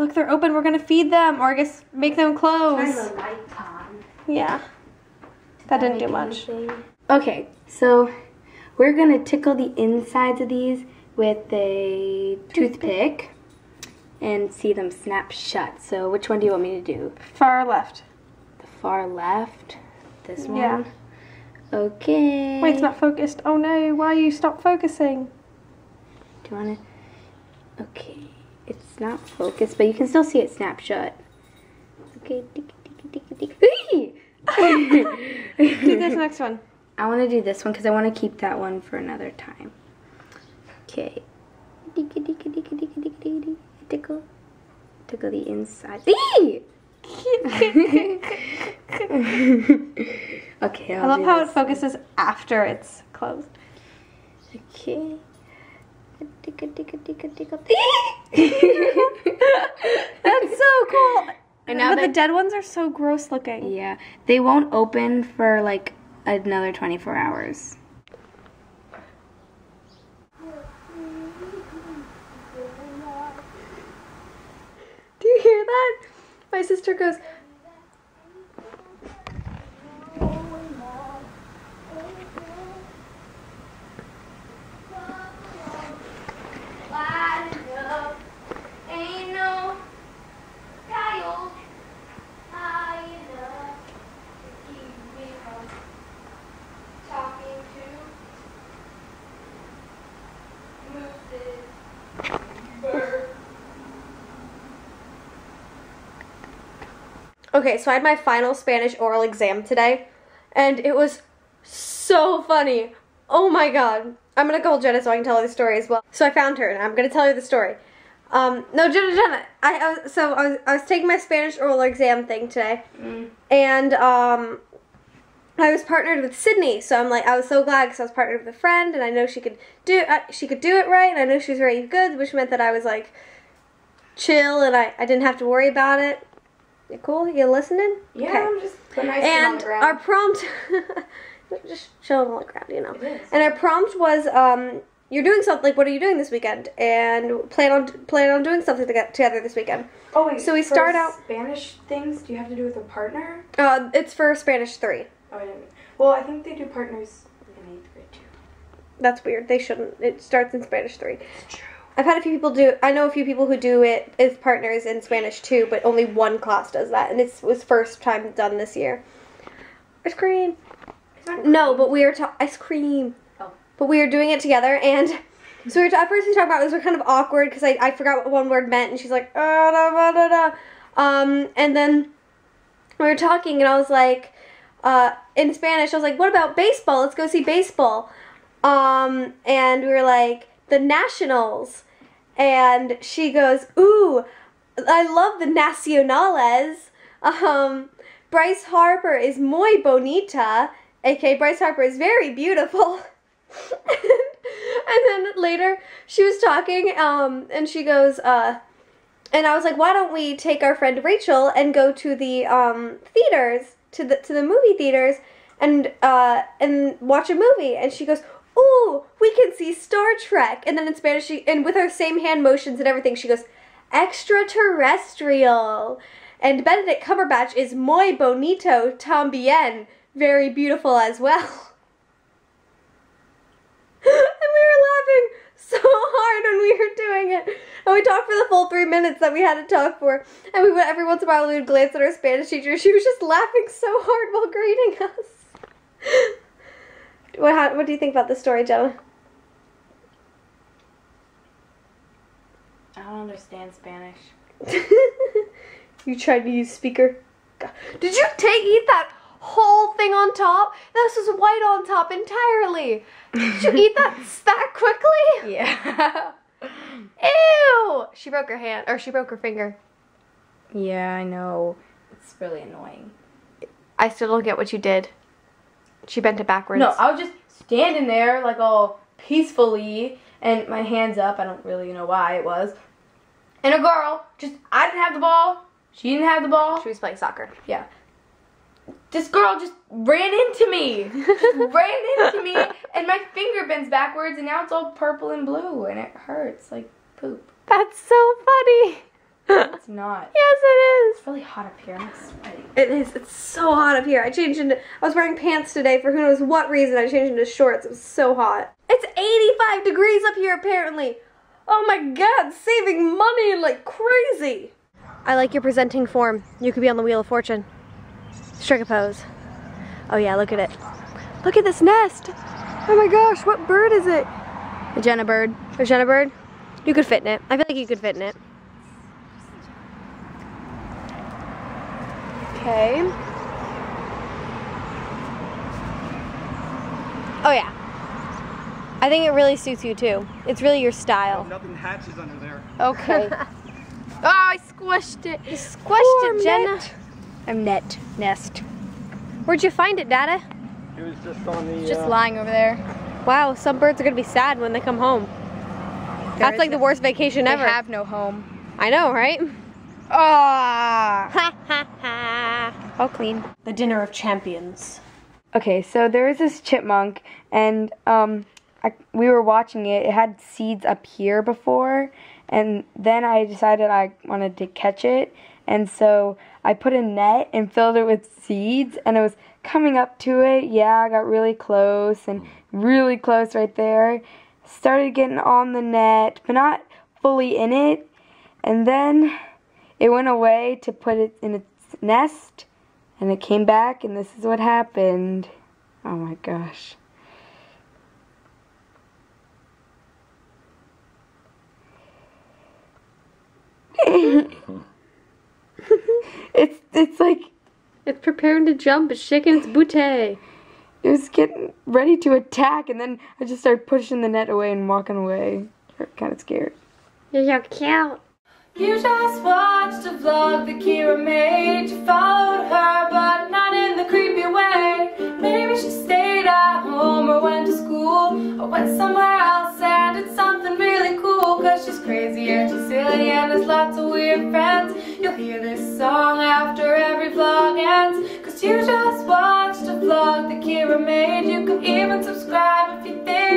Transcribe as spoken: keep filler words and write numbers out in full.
Look, they're open. We're going to feed them, or I guess make them close. Turn the lights on. Yeah. That didn't do much. Okay, so we're going to tickle the insides of these with a toothpick and see them snap shut. So which one do you want me to do? Far left. The far left? This one? Yeah. Okay. Wait, it's not focused. Oh no, why you stop focusing? Do you want to? Okay. It's not focused, but you can still see it snap shut. Okay. Do this next one. I want to do this one because I want to keep that one for another time. Okay. Tickle. Tickle the inside. Okay, I'll I love how it focuses one. After it's closed. Okay. Tickle, tickle, tickle, tickle. That's so cool. And now but the dead ones are so gross looking. Yeah, they won't open for like another twenty-four hours. Do you hear that? My sister goes. Okay, so I had my final Spanish oral exam today, and it was so funny. Oh my god. I'm gonna call Jenna so I can tell her the story as well. So I found her, and I'm gonna tell her the story. Um, no, Jenna, Jenna. I, I was, so I was, I was taking my Spanish oral exam thing today, mm. and um, I was partnered with Sydney, so I'm like, I was so glad because I was partnered with a friend, and I know she could do, uh, she could do it right, and I know she was very good, which meant that I was like, chill, and I, I didn't have to worry about it. You cool? You listening? Yeah, okay. I'm just nice and and our prompt, just chilling all around, you know. And our prompt was, um, you're doing something. Like, what are you doing this weekend? And plan on plan on doing something together this weekend. Oh wait. So we for start out Spanish things. Do you have to do with a partner? Uh, it's for Spanish three. Oh, I didn't. Well, I think they do partners in eighth grade too. That's weird. They shouldn't. It starts in Spanish three. It's true. I've had a few people do, I know a few people who do it as partners in Spanish too, but only one class does that, and it was first time done this year. Ice cream. No, but we are ta- ice cream. Oh. But we are doing it together, and so we were ta- at first we talked about this, we were kind of awkward, because I, I forgot what one word meant, and she's like, oh, da, da, da, da. Um, and then we were talking, and I was like, uh, in Spanish, I was like, what about baseball? Let's go see baseball. Um, and we were like, The Nationals. And she goes, ooh, I love the Nacionales. Um, Bryce Harper is muy bonita, aka Bryce Harper is very beautiful. And then later she was talking, um, and she goes, uh, and I was like, why don't we take our friend Rachel and go to the um, theaters, to the to the movie theaters, and uh, and watch a movie? And she goes, ooh, we can see Star Trek. And then in Spanish, she, and with her same hand motions and everything, she goes, extraterrestrial. And Benedict Cumberbatch is muy bonito también, very beautiful as well. And we were laughing so hard when we were doing it. And we talked for the full three minutes that we had to talk for. And we would, every once in a while we would glance at our Spanish teacher. She was just laughing so hard while greeting us. What, how, what do you think about this story, Jenna? I don't understand Spanish. You tried to use speaker. God. Did you take eat that whole thing on top? This was white on top entirely. Did you eat that that quickly? Yeah. Ew! She broke her hand, or she broke her finger. Yeah, I know. It's really annoying. I still don't get what you did. She bent it backwards. No, I was just standing there, like, all peacefully, and my hands up. I don't really know why it was. And a girl, just, I didn't have the ball. She didn't have the ball. She was playing soccer. Yeah. This girl just ran into me. Just ran into me, and my finger bends backwards, and now it's all purple and blue, and it hurts like poop. That's so funny. It's not. Yes, it is. It's really hot up here. I'm sweating. It is. It's so hot up here. I changed into, I was wearing pants today for who knows what reason. I changed into shorts. It was so hot. It's eighty-five degrees up here apparently. Oh my God, saving money like crazy. I like your presenting form. You could be on the Wheel of Fortune. Strike a pose. Oh yeah, look at it. Look at this nest. Oh my gosh, what bird is it? A Jenna bird. A Jenna bird? You could fit in it. I feel like you could fit in it. Okay. Oh yeah. I think it really suits you too. It's really your style. Oh, nothing hatches under there. Okay. Oh, I squished it. You squished Poor it, Jenna. Net. I'm net. Nest. Where'd you find it, Dada? It was just on the... It's just uh, lying over there. Wow, some birds are going to be sad when they come home. That's like the worst vacation ever. They have no home. I know, right? Ah! Ha ha ha. All clean. The dinner of champions. Okay, so there is this chipmunk, and um, I, we were watching it. It had seeds up here before, and then I decided I wanted to catch it, and so I put a net and filled it with seeds, and it was coming up to it. Yeah, I got really close, and really close right there. Started getting on the net, but not fully in it, and then it went away to put it in its nest. And it came back, and this is what happened. Oh my gosh. it's it's like it's preparing to jump. It's shaking its booty. It was getting ready to attack, and then I just started pushing the net away and walking away. I'm kind of scared. You're so cute. You just watched a vlog that Kira made. You followed her, but not in the creepy way. Maybe she stayed at home or went to school or went somewhere else and did something really cool. Cause she's crazy and she's silly and has lots of weird friends. You'll hear this song after every vlog ends. Cause you just watched a vlog that Kira made. You can even subscribe if you think